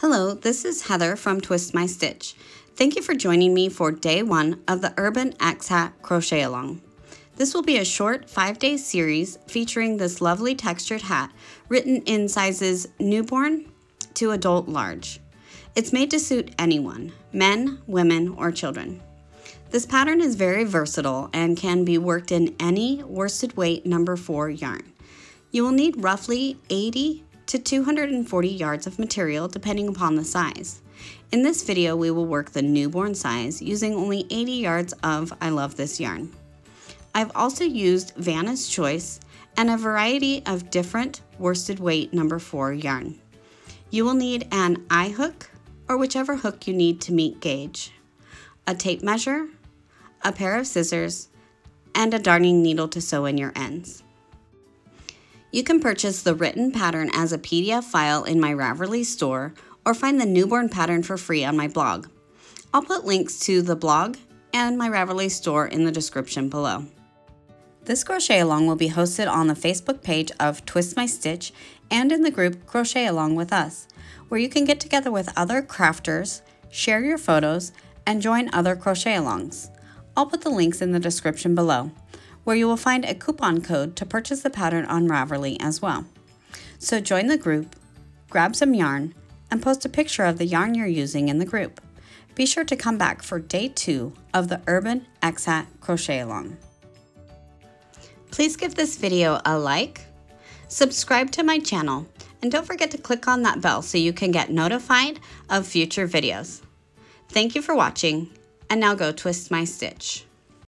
Hello, this is Heather from Twist My Stitch. Thank you for joining me for day one of the Urban X-Hat Crochet Along. This will be a short 5-day series featuring this lovely textured hat written in sizes newborn to adult large. It's made to suit anyone, men, women, or children. This pattern is very versatile and can be worked in any worsted weight number 4 yarn. You will need roughly 80 to 240 yards of material depending upon the size. In this video, we will work the newborn size using only 80 yards of I Love This yarn. I've also used Vanna's Choice and a variety of different worsted weight number 4 yarn. You will need an eye hook or whichever hook you need to meet gauge, a tape measure, a pair of scissors, and a darning needle to sew in your ends. You can purchase the written pattern as a PDF file in my Ravelry store or find the newborn pattern for free on my blog. I'll put links to the blog and my Ravelry store in the description below. This crochet along will be hosted on the Facebook page of Twist My Stitch and in the group Crochet Along with Us, where you can get together with other crafters, share your photos, and join other crochet alongs. I'll put the links in the description below, where you will find a coupon code to purchase the pattern on Ravelry as well. So join the group, grab some yarn, and post a picture of the yarn you're using in the group. Be sure to come back for day 2 of the Urban X-Hat Crochet Along. Please give this video a like, subscribe to my channel, and don't forget to click on that bell so you can get notified of future videos. Thank you for watching, and now go twist my stitch.